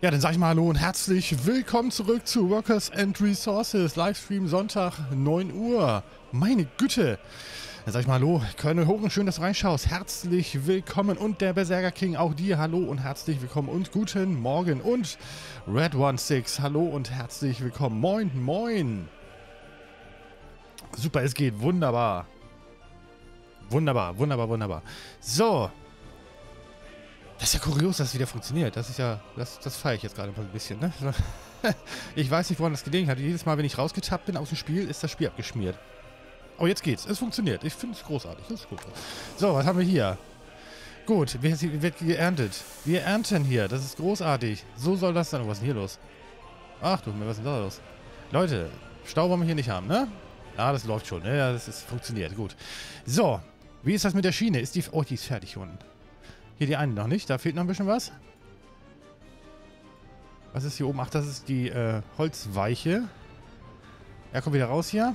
Ja, dann sage ich mal hallo und herzlich willkommen zurück zu Workers and Resources, Livestream Sonntag, 9 Uhr. Meine Güte! Dann sage ich mal hallo, Köln Hohen, schön, dass du reinschaust. Herzlich willkommen und der Berserker King, auch dir hallo und herzlich willkommen und guten Morgen. Und Red 1 6, hallo und herzlich willkommen. Moin, moin! Super, es geht, wunderbar. Wunderbar, wunderbar, wunderbar. So. Das ist ja kurios, dass es wieder funktioniert. Das ist ja, das feiere ich jetzt gerade mal ein bisschen, ne? Ich weiß nicht, woran das gelegen hat. Jedes Mal, wenn ich rausgetappt bin aus dem Spiel, ist das Spiel abgeschmiert. Aber jetzt geht's. Es funktioniert. Ich finde es großartig. Das ist gut. So, was haben wir hier? Gut, wird geerntet. Wir ernten hier. Das ist großartig. So soll das dann. Was ist denn hier los? Ach du, was ist denn da los? Leute, Stau wollen wir hier nicht haben, ne? Ah, das läuft schon. Ja, das ist, funktioniert. Gut. So, wie ist das mit der Schiene? Ist die... Oh, die ist fertig unten. Hier die eine noch nicht, da fehlt noch ein bisschen was. Was ist hier oben? Ach, das ist die Holzweiche. Er kommt wieder raus hier.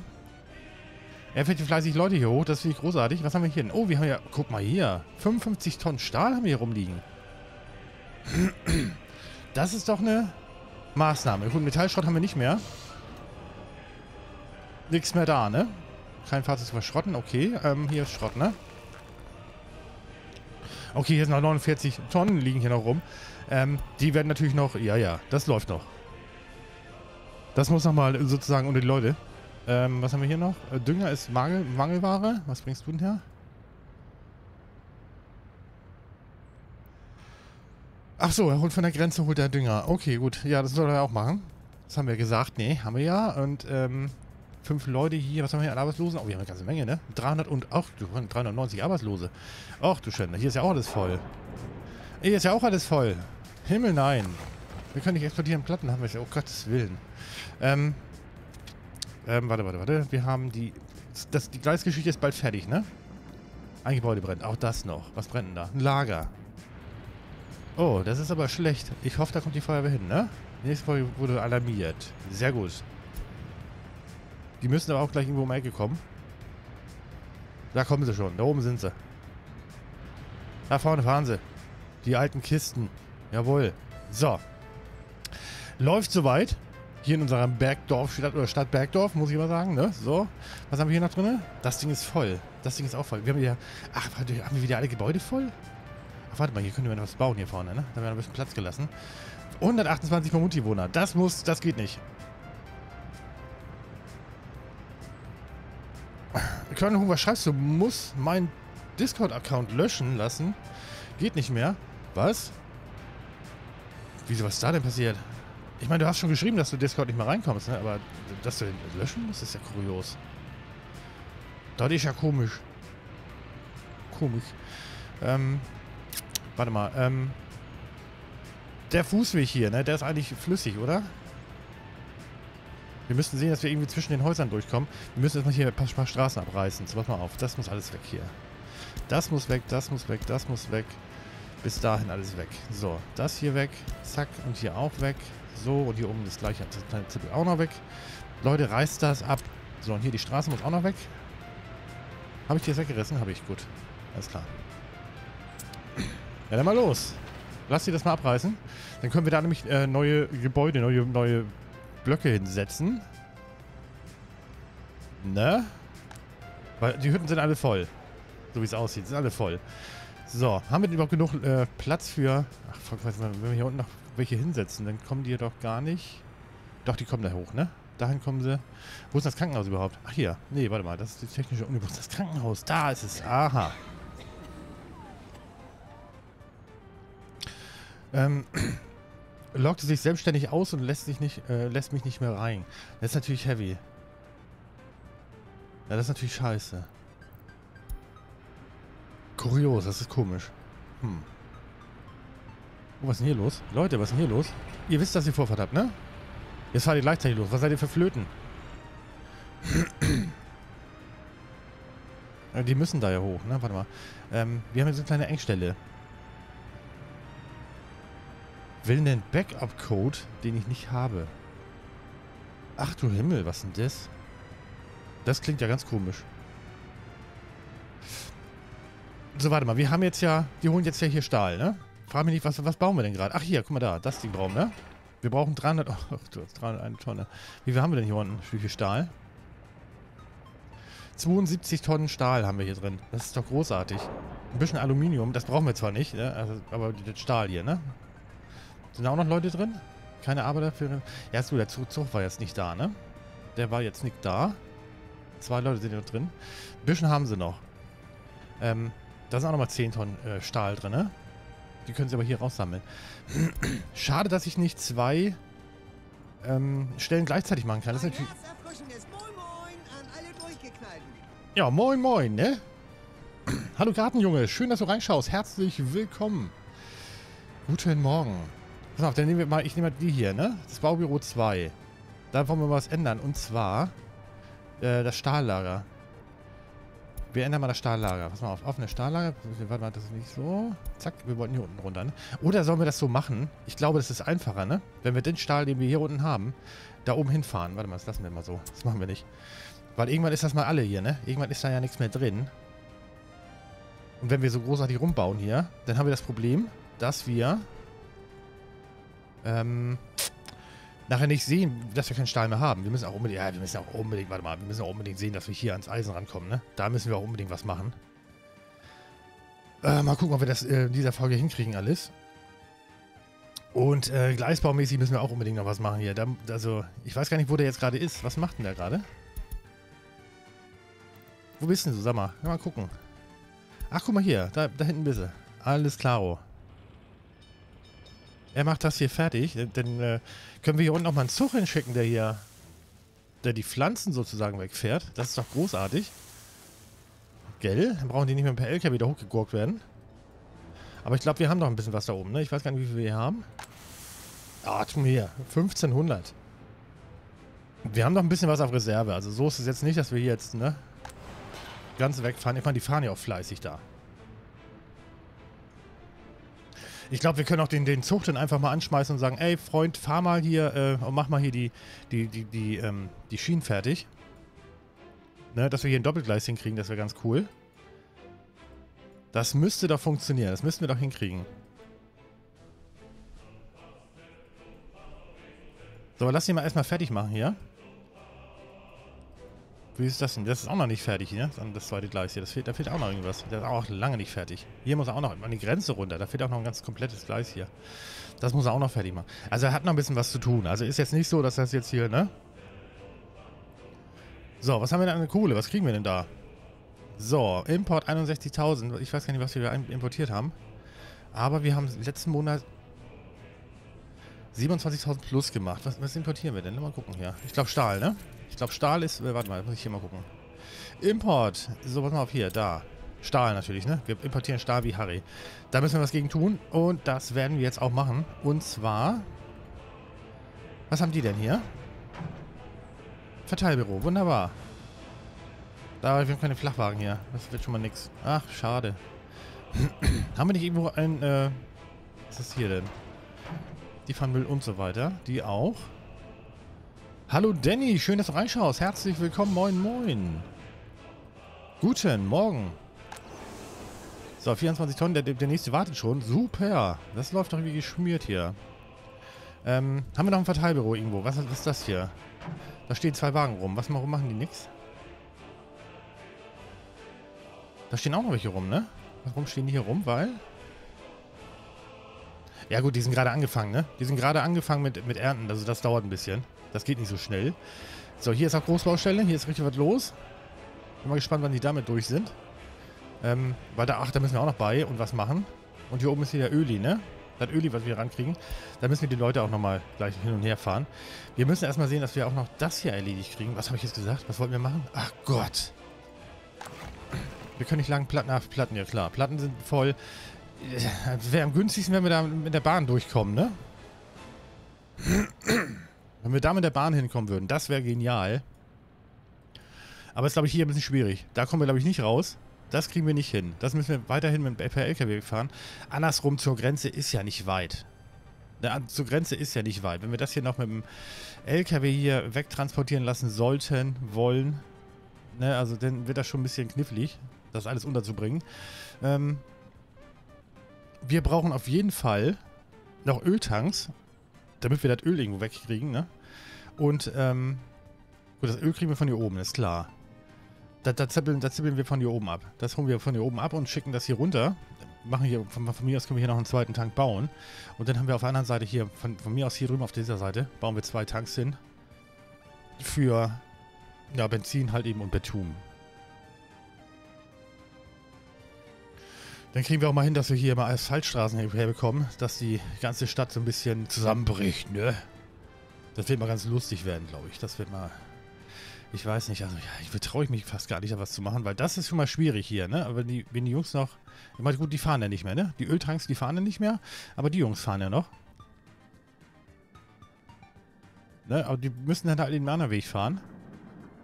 Er fährt hier fleißig Leute hier hoch, das finde ich großartig. Was haben wir hier denn? Oh, wir haben ja, guck mal hier, 55 Tonnen Stahl haben wir hier rumliegen. Das ist doch eine Maßnahme. Gut, Metallschrott haben wir nicht mehr. Nichts mehr da, ne? Kein Fahrzeug zu verschrotten, okay. Hier ist Schrott, ne? Okay, hier sind noch 49 Tonnen, liegen hier noch rum. Die werden natürlich noch... Ja, ja, das läuft noch. Das muss nochmal sozusagen unter die Leute. Was haben wir hier noch? Dünger ist Mangelware. Was bringst du denn her? Ach so, er holt von der Grenze, holt er Dünger. Okay, gut. Ja, das soll er auch machen. Das haben wir gesagt. Nee, haben wir ja. Und 5 Leute hier, was haben wir hier an Arbeitslosen? Oh, wir haben eine ganze Menge, ne? 300 und, ach, 390 Arbeitslose. Ach du Schande, hier ist ja auch alles voll. Hier ist ja auch alles voll. Himmel, nein. Wir können nicht explodieren, Platten haben wir ja, oh Gottes Willen. Warte. Wir haben die, die Gleisgeschichte ist bald fertig, ne? Ein Gebäude brennt, auch das noch. Was brennt denn da? Ein Lager. Oh, das ist aber schlecht. Ich hoffe, da kommt die Feuerwehr hin, ne? Die nächste Folge wurde alarmiert. Sehr gut. Die müssen aber auch gleich irgendwo um die Ecke kommen. Da kommen sie schon. Da oben sind sie. Da vorne fahren sie. Die alten Kisten. Jawohl. So. Läuft soweit. Hier in unserer Bergdorf, Stadt oder Stadt Bergdorf, muss ich mal sagen, ne? So. Was haben wir hier noch drin? Das Ding ist voll. Das Ding ist auch voll. Wir haben hier... Ach, warte, haben wir wieder alle Gebäude voll? Ach, warte mal, hier können wir noch was bauen hier vorne, ne? Da haben wir noch ein bisschen Platz gelassen. 128 Kommunenbewohner. Das muss... Das geht nicht. Köln, was schreibst du? Muss mein Discord-Account löschen lassen. Geht nicht mehr. Was? Wieso, was ist da denn passiert? Ich meine, du hast schon geschrieben, dass du Discord nicht mehr reinkommst, ne? Aber dass du den löschen musst, ist ja kurios. Das ist ja komisch. Komisch. Warte mal. Der Fußweg hier, ne? Der ist eigentlich flüssig, oder? Wir müssen sehen, dass wir irgendwie zwischen den Häusern durchkommen. Wir müssen erstmal hier ein paar Straßen abreißen. So, pass mal auf. Das muss alles weg hier. Das muss weg, das muss weg, das muss weg. Bis dahin alles weg. So, das hier weg. Zack. Und hier auch weg. So, und hier oben das gleiche. Das kleine Zippel auch noch weg. Leute, reißt das ab. So, und hier die Straße muss auch noch weg. Habe ich die jetzt weggerissen? Habe ich. Gut. Alles klar. Ja, dann mal los. Lass sie das mal abreißen. Dann können wir da nämlich neue Gebäude, neue Blöcke hinsetzen. Ne? Weil die Hütten sind alle voll. So wie es aussieht. Sind alle voll. So. Haben wir denn überhaupt genug Platz für... Ach, wenn wir hier unten noch welche hinsetzen, dann kommen die doch gar nicht... Doch, die kommen da hoch, ne? Dahin kommen sie... Wo ist das Krankenhaus überhaupt? Ach, hier. Nee, warte mal. Das ist die technische Uni. Wo ist das Krankenhaus? Da ist es. Aha. Loggt sich selbstständig aus und lässt mich nicht mehr rein. Das ist natürlich heavy. Ja, das ist natürlich scheiße. Kurios, das ist komisch. Hm. Oh, was ist denn hier los? Leute, was ist denn hier los? Ihr wisst, dass ihr Vorfahrt habt, ne? Jetzt fahrt ihr gleichzeitig los. Was seid ihr für Flöten? Die müssen da ja hoch, ne? Warte mal. Wir haben jetzt eine kleine Engstelle. Will denn Backup-Code, den ich nicht habe? Ach du Himmel, was denn das? Das klingt ja ganz komisch. So, warte mal, wir haben jetzt ja... Die holen jetzt ja hier Stahl, ne? frage mich nicht, was bauen wir denn gerade? Ach hier, guck mal da, das Ding brauchen wir. Wir brauchen 300, oh, du hast 301 Tonne. Wie viel haben wir denn hier unten? Wie viel Stahl? 72 Tonnen Stahl haben wir hier drin. Das ist doch großartig. Ein bisschen Aluminium, das brauchen wir zwar nicht, ne? Also, aber den Stahl hier, ne? Sind da auch noch Leute drin? Keine Arbeiter für... Ja, so, der Zug war jetzt nicht da, ne? Der war jetzt nicht da. 2 Leute sind hier drin. Ein bisschen haben sie noch. Da sind auch nochmal 10 Tonnen Stahl drin, ne? Die können sie aber hier raussammeln. Schade, dass ich nicht 2 Stellen gleichzeitig machen kann. Das ist natürlich... Ja, moin moin, ne? Hallo Gartenjunge, schön, dass du reinschaust. Herzlich willkommen. Guten Morgen. Pass auf, dann nehmen wir mal, ich nehme mal die hier, ne? Das Baubüro 2. Da wollen wir mal was ändern. Und zwar das Stahllager. Wir ändern mal das Stahllager. Pass mal auf, offene Stahllager. Warte mal, das ist nicht so. Zack, wir wollten hier unten runter, ne? Oder sollen wir das so machen? Ich glaube, das ist einfacher, ne? Wenn wir den Stahl, den wir hier unten haben, da oben hinfahren. Warte mal, das lassen wir mal so. Das machen wir nicht. Weil irgendwann ist das mal alle hier, ne? Irgendwann ist da ja nichts mehr drin. Und wenn wir so großartig rumbauen hier, dann haben wir das Problem, dass wir nachher nicht sehen, dass wir keinen Stahl mehr haben. Wir müssen auch unbedingt, warte mal, wir müssen auch unbedingt sehen, dass wir hier ans Eisen rankommen, ne? Da müssen wir auch unbedingt was machen. Mal gucken, ob wir das in dieser Folge hinkriegen alles. Und gleisbaumäßig müssen wir auch unbedingt noch was machen hier. Da, also, ich weiß gar nicht, wo der jetzt gerade ist. Was macht denn der gerade? Wo bist denn du? Sag mal, mal gucken. Ach, guck mal hier. Da hinten bist du. Alles klaro. Er macht das hier fertig. Dann können wir hier unten nochmal einen Zug hinschicken, der die Pflanzen sozusagen wegfährt. Das ist doch großartig. Gell? Dann brauchen die nicht mehr per LKW da hochgegurkt werden. Aber ich glaube, wir haben noch ein bisschen was da oben, ne? Ich weiß gar nicht, wie viel wir hier haben. Ah, tu mir hier. 1500. Wir haben noch ein bisschen was auf Reserve. Also so ist es jetzt nicht, dass wir hier jetzt, ne? Ganz wegfahren. Ich meine, die fahren ja auch fleißig da. Ich glaube, wir können auch den Zug dann einfach mal anschmeißen und sagen, ey, Freund, fahr mal hier und mach mal hier die Schienen fertig. Ne, dass wir hier ein Doppelgleis hinkriegen, das wäre ganz cool. Das müsste doch funktionieren. Das müssten wir doch hinkriegen. So, aber lass die mal erstmal fertig machen hier. Wie ist das denn? Das ist auch noch nicht fertig, ne? Das zweite Gleis hier. Da fehlt auch noch irgendwas. Das ist auch lange nicht fertig. Hier muss er auch noch an die Grenze runter. Da fehlt auch noch ein ganz komplettes Gleis hier. Das muss er auch noch fertig machen. Also er hat noch ein bisschen was zu tun. Also ist jetzt nicht so, dass das jetzt hier, ne? So, was haben wir denn an der Kohle? Was kriegen wir denn da? So, Import 61.000. Ich weiß gar nicht, was wir importiert haben. Aber wir haben letzten Monat 27.000 plus gemacht. Was importieren wir denn? Mal gucken hier. Ich glaube Stahl, ne? Ich glaube, Stahl ist... warte mal, muss ich hier mal gucken. Import. So, pass mal auf hier. Da. Stahl natürlich, ne? Wir importieren Stahl wie Harry. Da müssen wir was gegen tun. Und das werden wir jetzt auch machen. Und zwar... Was haben die denn hier? Verteilbüro. Wunderbar. Da, wir haben keine Flachwagen hier. Das wird schon mal nix. Ach, schade. Haben wir nicht irgendwo ein... was ist hier denn? Die fahren Müll und so weiter. Die auch. Hallo Danny, schön, dass du reinschaust. Herzlich willkommen, moin moin. Guten Morgen. So, 24 Tonnen, der nächste wartet schon. Super, das läuft doch irgendwie geschmiert hier. Haben wir noch ein Verteilbüro irgendwo? Was ist das hier? Da stehen 2 Wagen rum. Warum machen die nichts? Da stehen auch noch welche rum, ne? Warum stehen die hier rum? Weil... Ja gut, die sind gerade angefangen, ne? Die sind gerade angefangen mit Ernten, also das dauert ein bisschen. Das geht nicht so schnell. So, hier ist auch Großbaustelle, hier ist richtig was los. Bin mal gespannt, wann die damit durch sind. Weil da, ach, da müssen wir auch noch bei und was machen. Und hier oben ist hier der Öli, ne? Das Öli, was wir rankriegen. Da müssen wir die Leute auch nochmal gleich hin und her fahren. Wir müssen erstmal sehen, dass wir auch noch das hier erledigt kriegen. Was habe ich jetzt gesagt? Was wollten wir machen? Ach Gott. Wir können nicht lang Platten... Ach, Platten, ja klar. Platten sind voll... Wäre am günstigsten, wenn wir da mit der Bahn durchkommen, ne? Wenn wir da mit der Bahn hinkommen würden, das wäre genial. Aber ist, glaube ich, hier ein bisschen schwierig. Da kommen wir, glaube ich, nicht raus. Das kriegen wir nicht hin. Das müssen wir weiterhin per LKW fahren. Andersrum, zur Grenze ist ja nicht weit. Zur Grenze ist ja nicht weit. Wenn wir das hier noch mit dem LKW hier wegtransportieren lassen sollten, wollen, ne, also dann wird das schon ein bisschen knifflig, das alles unterzubringen. wir brauchen auf jeden Fall noch Öltanks, damit wir das Öl irgendwo wegkriegen, ne? Und, gut, das Öl kriegen wir von hier oben, ist klar. Das zippeln wir von hier oben ab. Das holen wir von hier oben ab und schicken das hier runter. Machen hier, von mir aus können wir hier noch einen zweiten Tank bauen. Und dann haben wir auf der anderen Seite hier, von mir aus hier drüben auf dieser Seite, bauen wir 2 Tanks hin. Für, ja, Benzin halt eben und Betum. Dann kriegen wir auch mal hin, dass wir hier mal Asphaltstraßen herbekommen, dass die ganze Stadt so ein bisschen zusammenbricht, ne? Das wird mal ganz lustig werden, glaube ich. Das wird mal... Ich weiß nicht, also ja, ich vertraue mich fast gar nicht, da was zu machen, weil das ist schon mal schwierig hier, ne? Aber die, wenn die Jungs noch... Ich meine, gut, die fahren ja nicht mehr, ne? Die Öltanks, die fahren ja nicht mehr, aber die Jungs fahren ja noch. Ne? Aber die müssen dann halt den anderen Weg fahren.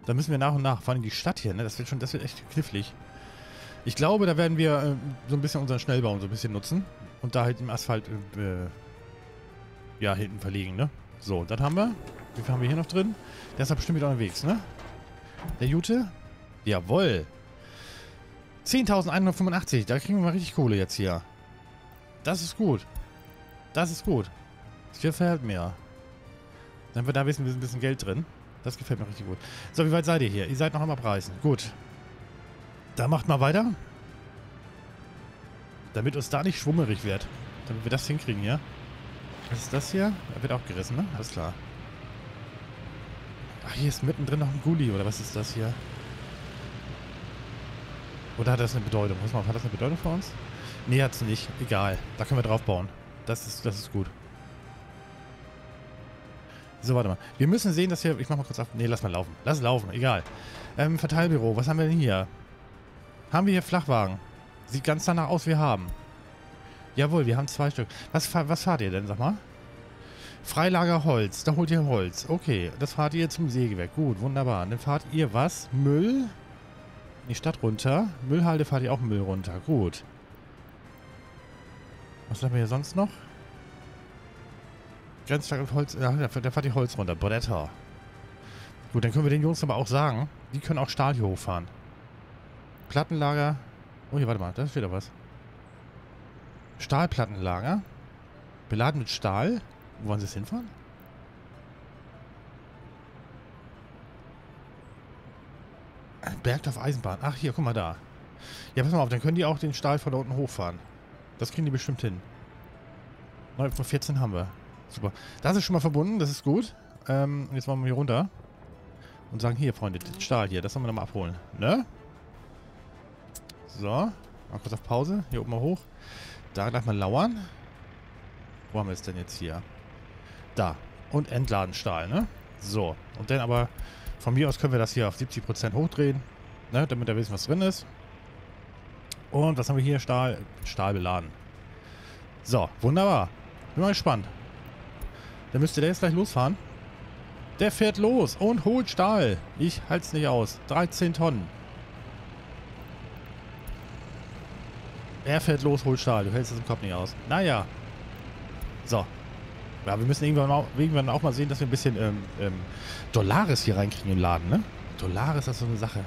Da müssen wir nach und nach, vor allem die Stadt hier, ne? Das wird echt knifflig. Ich glaube, da werden wir so ein bisschen unseren Schnellbaum so ein bisschen nutzen und da halt im Asphalt, ja, hinten verlegen, ne? So, das haben wir. Wie viel haben wir hier noch drin? Der ist ja bestimmt wieder unterwegs, ne? Der Jute? Jawohl. 10.185. Da kriegen wir mal richtig Kohle jetzt hier. Das ist gut. Das ist gut. Das gefällt mir. Dann haben wir da ein bisschen Geld drin. Das gefällt mir richtig gut. So, wie weit seid ihr hier? Ihr seid noch am Abreißen. Gut. Da macht mal weiter. Damit uns da nicht schwummerig wird. Damit wir das hinkriegen hier. Was ist das hier? Da wird auch gerissen, ne? Alles klar. Ach, hier ist mittendrin noch ein Gulli, oder was ist das hier? Oder hat das eine Bedeutung? Muss man, hat das eine Bedeutung für uns? Nee, hat's nicht. Egal. Da können wir drauf bauen. Das ist gut. So, warte mal. Wir müssen sehen, dass wir... Ich mach mal kurz auf... Nee, lass mal laufen. Lass laufen. Egal. Verteilbüro. Was haben wir denn hier? Haben wir hier Flachwagen? Sieht ganz danach aus, wir haben. Jawohl, wir haben 2 Stück. Was fahrt ihr denn, sag mal? Freilager Holz. Da holt ihr Holz. Okay, das fahrt ihr zum Sägewerk. Gut, wunderbar. Dann fahrt ihr was? Müll? In die Stadt runter. Müllhalde fahrt ihr auch Müll runter. Gut. Was haben wir hier sonst noch? Grenzschlag und Holz. Ja, da fahrt ihr Holz runter. Bretter. Gut, dann können wir den Jungs aber auch sagen, die können auch Stahl hier hochfahren. Plattenlager. Oh, hier, warte mal. Da ist wieder was. Stahlplattenlager. Beladen mit Stahl. Wo wollen sie es hinfahren? Bergdorf Eisenbahn. Ach, hier, guck mal da. Ja, pass mal auf, dann können die auch den Stahl von da unten hochfahren. Das kriegen die bestimmt hin. 9.14 haben wir. Super. Das ist schon mal verbunden, das ist gut. Jetzt machen wir hier runter. Und sagen, hier, Freunde, den Stahl hier, das sollen wir nochmal abholen. Ne? So. Mal kurz auf Pause. Hier oben mal hoch. Da gleich mal lauern. Wo haben wir es denn jetzt hier? Da. Und entladen Stahl, ne? So. Und dann aber, von mir aus können wir das hier auf 70% hochdrehen, ne? Damit wir wissen, was drin ist. Und was haben wir hier? Stahl. Stahl beladen. So. Wunderbar. Bin mal gespannt. Dann müsste der jetzt gleich losfahren. Der fährt los und holt Stahl. Ich halte es nicht aus. 13 Tonnen. Er fährt los, holt Stahl. Du hältst es im Kopf nicht aus. Naja. So. Ja, wir müssen irgendwann auch mal sehen, dass wir ein bisschen Dollaris hier reinkriegen im Laden, ne? Dollaris, das ist so eine Sache.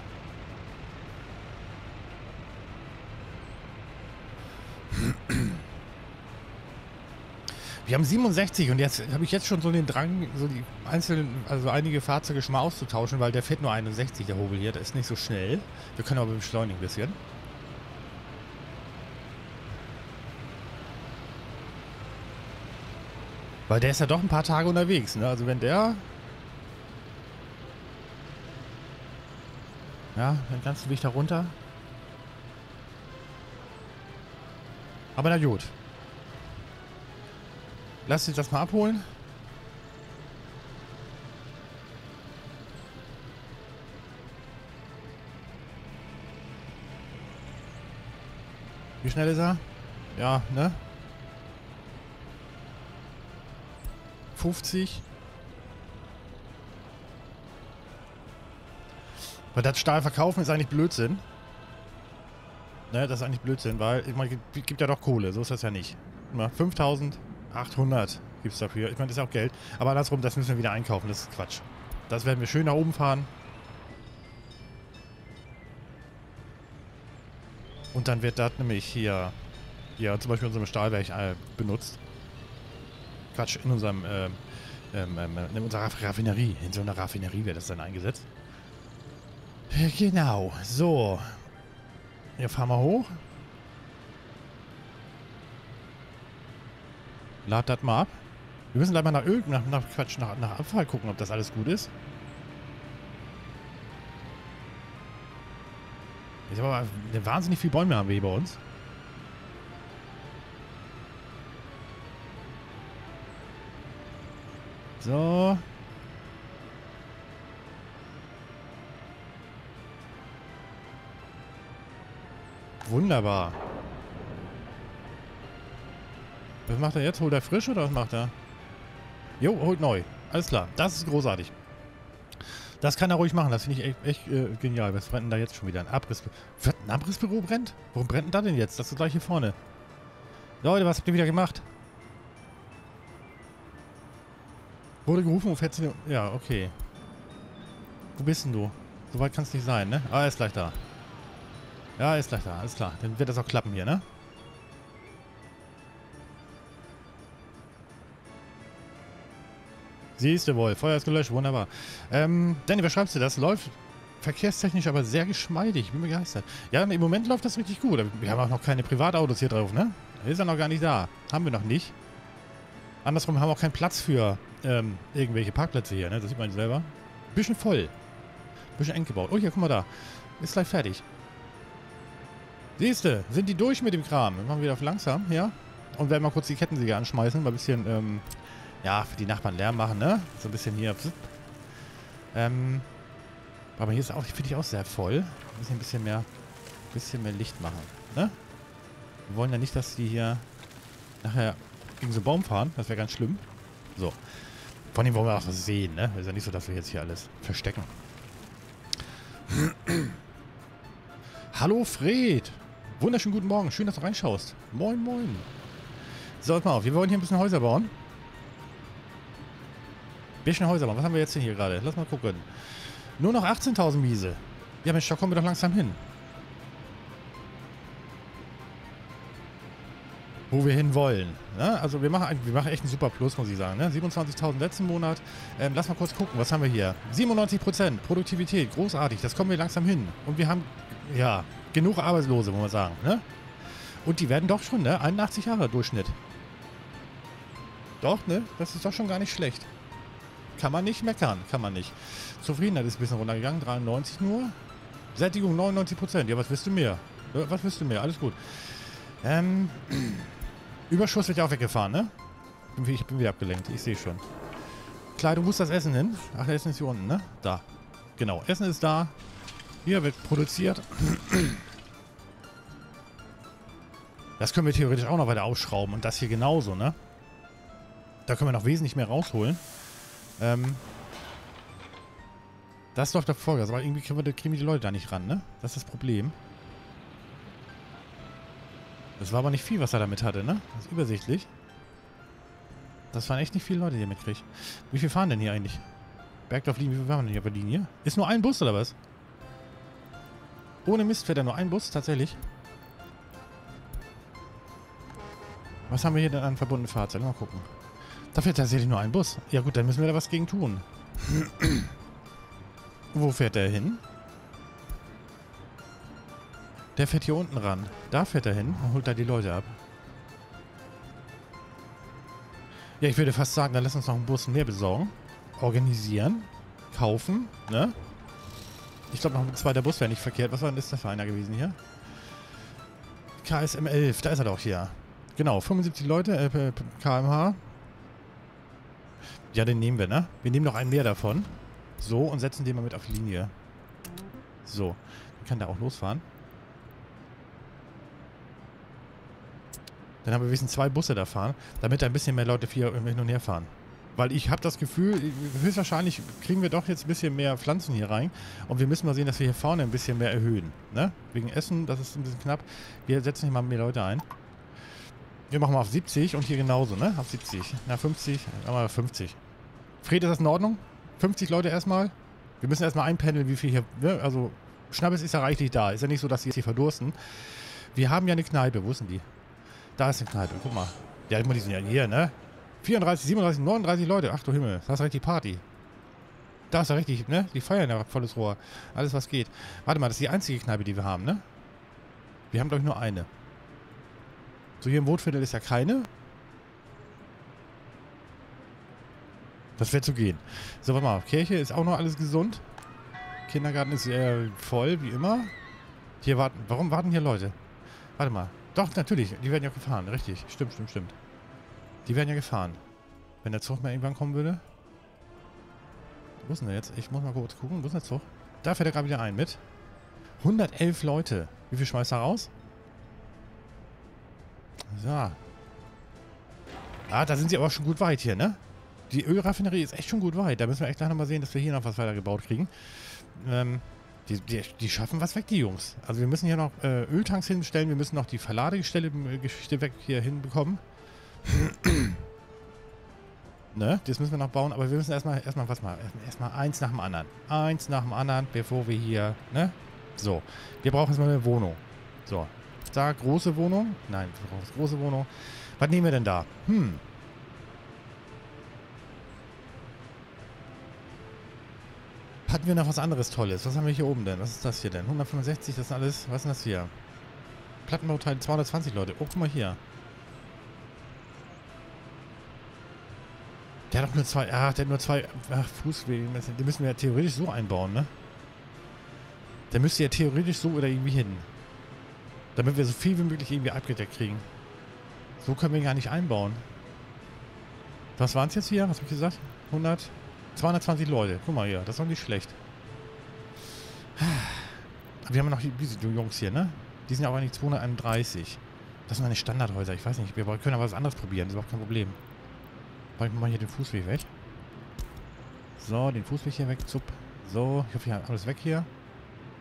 Wir haben 67 und jetzt habe ich jetzt schon so den Drang, so die einzelnen, also einige Fahrzeuge schon mal auszutauschen, weil der fährt nur 61, der Hobel hier, der ist nicht so schnell. Wir können aber beschleunigen ein bisschen. Weil der ist ja doch ein paar Tage unterwegs, ne? Also wenn der... Ja, dann kannst du dich da runter. Aber na gut. Lass dich das mal abholen. Wie schnell ist er? Ja, ne? 50. Weil das Stahl verkaufen ist eigentlich Blödsinn. Ne, das ist eigentlich Blödsinn, weil, ich meine, gibt ja doch Kohle, so ist das ja nicht. 5.800 gibt es dafür. Ich meine, das ist auch Geld. Aber andersrum, das müssen wir wieder einkaufen, das ist Quatsch. Das werden wir schön nach oben fahren. Und dann wird das nämlich hier ja zum Beispiel in unserem Stahlwerk benutzt. Quatsch, in unserem in unserer Raffinerie. In so einer Raffinerie wäre das dann eingesetzt. Genau, so. Hier fahren wir hoch. Lad das mal ab. Wir müssen gleich mal nach Öl, nach Abfall gucken, ob das alles gut ist. Jetzt haben wir aber wahnsinnig viele Bäume haben wir hier bei uns. So. Wunderbar. Was macht er jetzt? Holt er frisch oder was macht er? Jo, holt neu. Alles klar. Das ist großartig. Das kann er ruhig machen. Das finde ich echt genial. Was brennt denn da jetzt schon wieder? Ein Abrissbüro. Was? Ein Abrissbüro brennt? Warum brennt denn da denn jetzt? Das ist gleich hier vorne. Leute, was habt ihr wieder gemacht? Wurde gerufen um 14 Uhr. Ja, okay. Wo bist denn du? So weit kann es nicht sein, ne? Ah, ist gleich da. Ja, ist gleich da. Alles klar. Dann wird das auch klappen hier, ne? Siehst du wohl. Feuer ist gelöscht. Wunderbar. Danny, was schreibst du? Das läuft verkehrstechnisch aber sehr geschmeidig. Ich bin begeistert. Ja, im Moment läuft das richtig gut. Wir haben auch noch keine Privatautos hier drauf, ne? Ist ja noch gar nicht da. Haben wir noch nicht. Andersrum haben wir auch keinen Platz für irgendwelche Parkplätze hier, ne? Das sieht man selber. Bisschen voll. Bisschen eng gebaut. Oh, hier, guck mal da. Ist gleich fertig. Siehste, sind die durch mit dem Kram. Wir machen wieder auf langsam, ja. Und werden mal kurz die Kettensäge anschmeißen. Mal ein bisschen, ja, für die Nachbarn Lärm machen, ne? So ein bisschen hier. Aber hier ist auch, finde ich auch sehr voll. Wir müssen ein bisschen mehr Licht machen, ne? Wir wollen ja nicht, dass die hier nachher gegen so einen Baum fahren. Das wäre ganz schlimm. So. Von dem wollen wir auch was sehen, ne? Ist ja nicht so, dass wir jetzt hier alles verstecken. Hallo Fred! Wunderschönen guten Morgen. Schön, dass du reinschaust. Moin, moin. So, hört mal auf. Wir wollen hier ein bisschen Häuser bauen. Bisschen Häuser bauen. Was haben wir jetzt denn hier gerade? Lass mal gucken. Nur noch 18.000 Miese. Ja Mensch, da kommen wir doch langsam hin. Wo wir hin wollen. Ne? Also wir machen echt einen super Plus, muss ich sagen. Ne? 27.000 letzten Monat. Lass mal kurz gucken. Was haben wir hier? 97% Produktivität. Großartig. Das kommen wir langsam hin. Und wir haben... Ja, genug Arbeitslose, muss man sagen, ne? Und die werden doch schon, ne? 81 Jahre Durchschnitt. Doch, ne? Das ist doch schon gar nicht schlecht. Kann man nicht meckern, kann man nicht. Zufriedenheit ist ein bisschen runtergegangen, 93 nur. Sättigung 99%. Ja, was willst du mehr? Was willst du mehr? Alles gut. Überschuss wird ja auch weggefahren, ne? Ich bin wieder abgelenkt, ich sehe schon. Klar, du musst das Essen hin. Ach, Essen ist hier unten, ne? Da. Genau, Essen ist da. Hier wird produziert. Das können wir theoretisch auch noch weiter ausschrauben. Und das hier genauso, ne? Da können wir noch wesentlich mehr rausholen. Das läuft auf Vollgas. Aber irgendwie kriegen wir die Leute da nicht ran, ne? Das ist das Problem. Das war aber nicht viel, was er damit hatte, ne? Das ist übersichtlich. Das waren echt nicht viele Leute, die er mitkriegt. Wie viel fahren denn hier eigentlich? Bergdorf-Linie, wie viel fahren wir denn hier auf der Linie? Ist nur ein Bus, oder was? Ohne Mist fährt er nur ein Bus, tatsächlich. Was haben wir hier denn an verbundenen Fahrzeugen? Mal gucken. Da fährt tatsächlich nur ein Bus. Ja gut, dann müssen wir da was gegen tun. Wo fährt der hin? Der fährt hier unten ran. Da fährt er hin und holt da die Leute ab. Ja, ich würde fast sagen, dann lass uns noch einen Bus mehr besorgen. Organisieren. Kaufen, ne? Ich glaube, noch ein zweiter Bus wäre nicht verkehrt. Was war denn das für einer gewesen hier? KSM 11, da ist er doch hier. Genau, 75 Leute, kmh. Ja, den nehmen wir, ne? Wir nehmen noch einen mehr davon. So, und setzen den mal mit auf die Linie. So, dann kann der auch losfahren. Dann haben wir wenigstens zwei Busse da fahren, damit da ein bisschen mehr Leute hin und her fahren. Weil ich habe das Gefühl, höchstwahrscheinlich kriegen wir doch jetzt ein bisschen mehr Pflanzen hier rein. Und wir müssen mal sehen, dass wir hier vorne ein bisschen mehr erhöhen. Ne? Wegen Essen, das ist ein bisschen knapp. Wir setzen hier mal mehr Leute ein. Wir machen mal auf 70 und hier genauso, ne? Auf 70. Na, 50. Aber 50. Fred, ist das in Ordnung? 50 Leute erstmal. Wir müssen erstmal einpendeln, wie viel hier... Ne? Also, Schnappes ist ja reichlich da. Ist ja nicht so, dass die jetzt hier verdursten. Wir haben ja eine Kneipe. Wo ist denn die? Da ist eine Kneipe, guck mal. Ja, immer die sind ja hier, ne? 34, 37, 39 Leute. Ach du Himmel, das ist richtig Party. Das ist ja richtig, ne? Die feiern ja volles Rohr. Alles, was geht. Warte mal, das ist die einzige Kneipe, die wir haben, ne? Wir haben, glaube ich, nur eine. So, hier im Wohnviertel ist ja keine. Das wäre zu gehen. So, warte mal. Kirche ist auch noch alles gesund. Kindergarten ist voll, wie immer. Hier warten. Warum warten hier Leute? Warte mal. Doch, natürlich. Die werden ja gefahren. Richtig. Stimmt, stimmt, stimmt. Die werden ja gefahren. Wenn der Zug mal irgendwann kommen würde. Wo ist denn der jetzt? Ich muss mal kurz gucken. Wo ist der Zug? Da fährt er gerade wieder ein mit. 111 Leute. Wie viel schmeißt er raus? So. Ah, da sind sie aber schon gut weit hier, ne? Die Ölraffinerie ist echt schon gut weit. Da müssen wir echt gleich nochmal sehen, dass wir hier noch was weiter gebaut kriegen. Die schaffen was weg, die Jungs. Also wir müssen hier noch Öltanks hinstellen. Wir müssen noch die Verladegestelle weg hier hinbekommen. Ne? Das müssen wir noch bauen. Aber wir müssen erstmal was machen. Erstmal eins nach dem anderen. Eins nach dem anderen, bevor wir hier... Ne? So. Wir brauchen erstmal eine Wohnung. So. Da, große Wohnung. Nein, wir brauchen große Wohnung. Was nehmen wir denn da? Hm. Hatten wir noch was anderes Tolles? Was haben wir hier oben denn? Was ist das hier denn? 165, das ist alles... Was ist das hier? Plattenbauteil 220, Leute. Oh, guck mal hier. Der hat doch nur zwei... Ach, der hat nur zwei... Ach, Fußwege. Den müssen wir ja theoretisch so einbauen, ne? Der müsste ja theoretisch so oder irgendwie hin. Damit wir so viel wie möglich irgendwie abgedeckt kriegen. So können wir ihn gar nicht einbauen. Was waren es jetzt hier? Was habe ich gesagt? 100... 220 Leute. Guck mal hier, das ist doch nicht schlecht. Wir haben noch diese Jungs hier, ne? Die sind ja auch eigentlich 231. Das sind meine Standardhäuser, ich weiß nicht. Wir können aber was anderes probieren, das ist überhaupt kein Problem. Ich mache hier den Fußweg weg. So, den Fußweg hier weg, zup. So, ich hoffe, hier alles weg hier.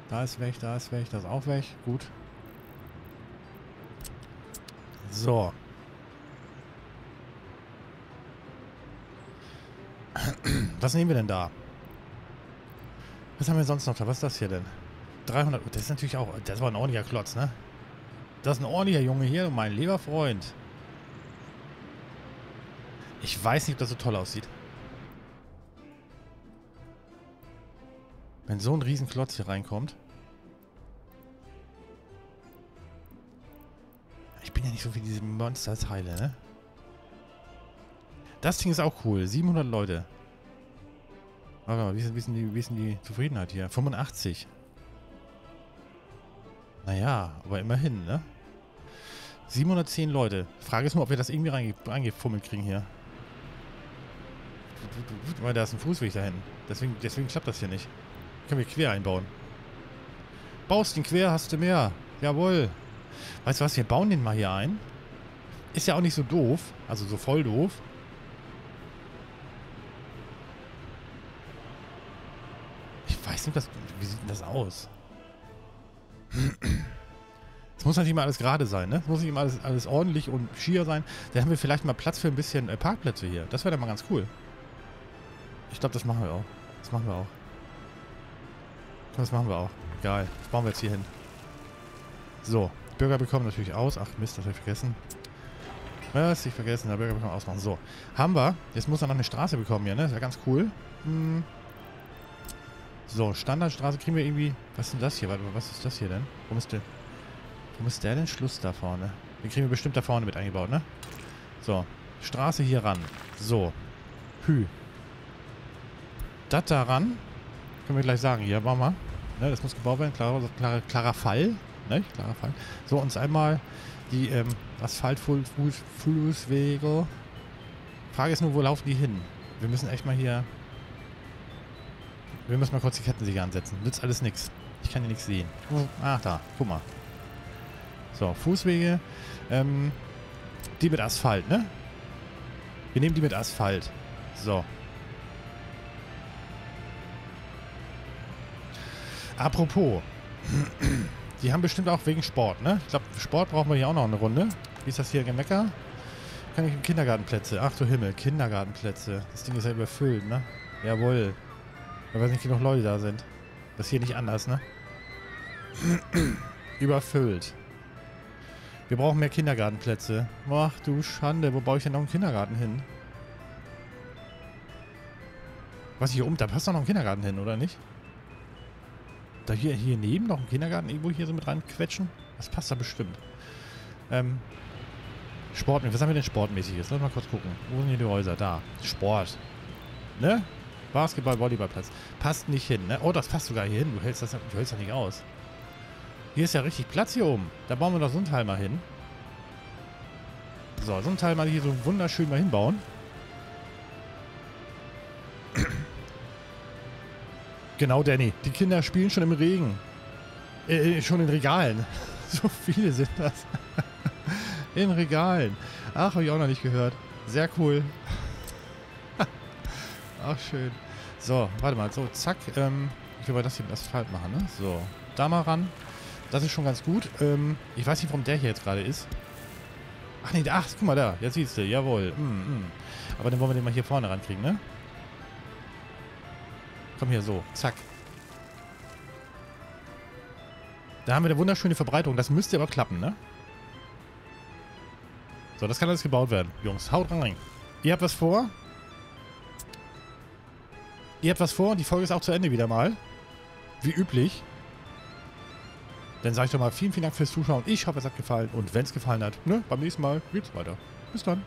Da ist weg, da ist weg, da ist auch weg. Gut. So. Was nehmen wir denn da? Was haben wir sonst noch da? Was ist das hier denn? 300... Das ist natürlich auch... Das war ein ordentlicher Klotz, ne? Das ist ein ordentlicher Junge hier, mein lieber Freund. Ich weiß nicht, ob das so toll aussieht. Wenn so ein riesen Klotz hier reinkommt. Ich bin ja nicht so wie diese Monsterteile, ne? Das Ding ist auch cool. 700 Leute. Warte mal, wie ist denn die Zufriedenheit hier? 85. Naja, aber immerhin, ne? 710 Leute. Frage ist nur, ob wir das irgendwie reingefummelt kriegen hier. Weil da ist ein Fußweg da hinten. Deswegen klappt das hier nicht. Können wir quer einbauen. Baust den quer, hast du mehr. Jawohl. Weißt du was, wir bauen den mal hier ein. Ist ja auch nicht so doof. Also so voll doof. Wie sieht denn das aus? Es muss natürlich mal alles gerade sein, ne? Es muss nicht immer alles ordentlich und schier sein. Dann haben wir vielleicht mal Platz für ein bisschen Parkplätze hier. Das wäre dann mal ganz cool. Ich glaube, das machen wir auch. Das machen wir auch. Das machen wir auch. Egal. Das bauen wir jetzt hier hin. So. Bürger bekommen natürlich aus. Ach Mist, das habe ich vergessen. Was? Ich vergessen. Der Bürger bekommen ausmachen. So. Haben wir. Jetzt muss er noch eine Straße bekommen hier, ne? Das wäre ganz cool. Hm. So, Standardstraße kriegen wir irgendwie... Was ist denn das hier? Warte mal, was ist das hier denn? Wo ist der denn Schluss da vorne? Den kriegen wir bestimmt da vorne mit eingebaut, ne? So, Straße hier ran. So. Hü. Das da ran. Können wir gleich sagen. Hier, machen wir. Ne, das muss gebaut werden. Klarer Fall. Ne? Klarer Fall. So, uns einmal die Asphaltfußwege. Frage ist nur, wo laufen die hin? Wir müssen echt mal hier... Wir müssen mal kurz die Kettensäge ansetzen. Nützt alles nichts. Ich kann hier nichts sehen. Ach da, guck mal. So, Fußwege. Die mit Asphalt, ne? Wir nehmen die mit Asphalt. So. Apropos. Die haben bestimmt auch wegen Sport, ne? Ich glaube, Sport brauchen wir hier auch noch eine Runde. Wie ist das hier? Gemecker? Kann ich im Kindergartenplätze? Ach du Himmel, Kindergartenplätze. Das Ding ist ja überfüllt, ne? Jawohl. Weil nicht genug Leute da sind. Das ist hier nicht anders, ne? Überfüllt. Wir brauchen mehr Kindergartenplätze. Ach du Schande, wo baue ich denn noch einen Kindergarten hin? Was hier oben, da passt doch noch ein Kindergarten hin, oder nicht? Da hier neben noch ein Kindergarten irgendwo hier so mit reinquetschen? Das passt da bestimmt. Sport, was haben wir denn Sportmäßiges? Lass mal kurz gucken. Wo sind hier die Häuser? Da. Sport. Ne? Basketball, Volleyballplatz. Passt nicht hin, ne? Oh, das passt sogar hier hin. Du hältst das nicht aus. Hier ist ja richtig Platz hier oben. Da bauen wir doch so einen Teil mal hin. So, so einen Teil mal hier so wunderschön mal hinbauen. Genau, Danny. Die Kinder spielen schon im Regen. Schon in Regalen. So viele sind das. In Regalen. Ach, habe ich auch noch nicht gehört. Sehr cool. Ach, schön. So, warte mal. So, zack. Ich will mal das hier mit Asphalt machen, ne? So, da mal ran. Das ist schon ganz gut. Ich weiß nicht, warum der hier jetzt gerade ist. Ach nee, ach, guck mal da. Jetzt siehst du. Jawohl. Aber dann wollen wir den mal hier vorne rankriegen, ne? Komm hier, so. Zack. Da haben wir eine wunderschöne Verbreitung. Das müsste aber klappen, ne? So, das kann alles gebaut werden. Jungs, haut rein. Ihr habt was vor. Ihr habt was vor und die Folge ist auch zu Ende wieder mal. Wie üblich. Dann sage ich doch mal vielen, vielen Dank fürs Zuschauen. Ich hoffe, es hat gefallen. Und wenn es gefallen hat, ne, beim nächsten Mal geht's weiter. Bis dann.